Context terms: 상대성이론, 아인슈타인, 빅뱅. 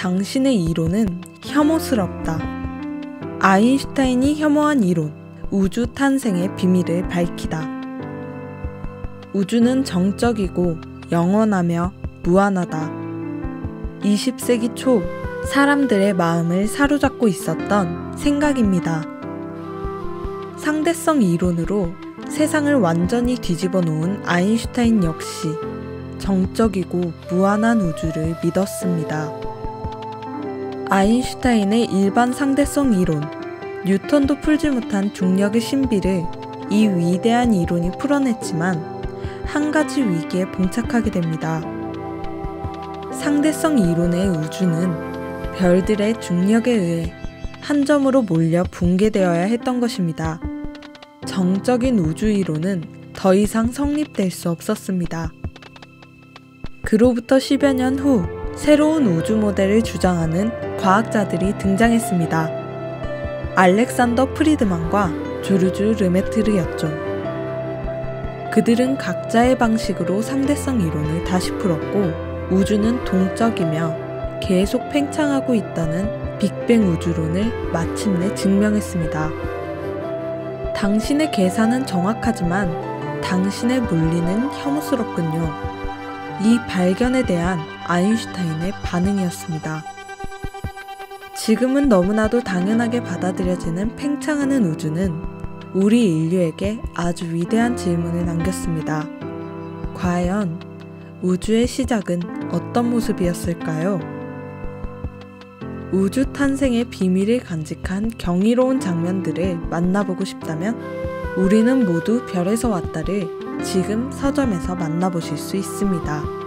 당신의 이론은 혐오스럽다. 아인슈타인이 혐오한 이론, 우주 탄생의 비밀을 밝히다. 우주는 정적이고 영원하며 무한하다. 20세기 초 사람들의 마음을 사로잡고 있었던 생각입니다. 상대성 이론으로 세상을 완전히 뒤집어 놓은 아인슈타인 역시 정적이고 무한한 우주를 믿었습니다. 아인슈타인의 일반 상대성 이론, 뉴턴도 풀지 못한 중력의 신비를 이 위대한 이론이 풀어냈지만 한 가지 위기에 봉착하게 됩니다. 상대성 이론의 우주는 별들의 중력에 의해 한 점으로 몰려 붕괴되어야 했던 것입니다. 정적인 우주 이론은 더 이상 성립될 수 없었습니다. 그로부터 10여 년 후 새로운 우주 모델을 주장하는 과학자들이 등장했습니다. 알렉산더 프리드만과 조르주 르메트르였죠. 그들은 각자의 방식으로 상대성 이론을 다시 풀었고, 우주는 동적이며 계속 팽창하고 있다는 빅뱅 우주론을 마침내 증명했습니다. 당신의 계산은 정확하지만 당신의 논리는 혐오스럽군요. 이 발견에 대한 아인슈타인의 반응이었습니다. 지금은 너무나도 당연하게 받아들여지는 팽창하는 우주는 우리 인류에게 아주 위대한 질문을 남겼습니다. 과연 우주의 시작은 어떤 모습이었을까요? 우주 탄생의 비밀을 간직한 경이로운 장면들을 만나보고 싶다면 우리는 모두 별에서 왔다를 지금 서점에서 만나보실 수 있습니다.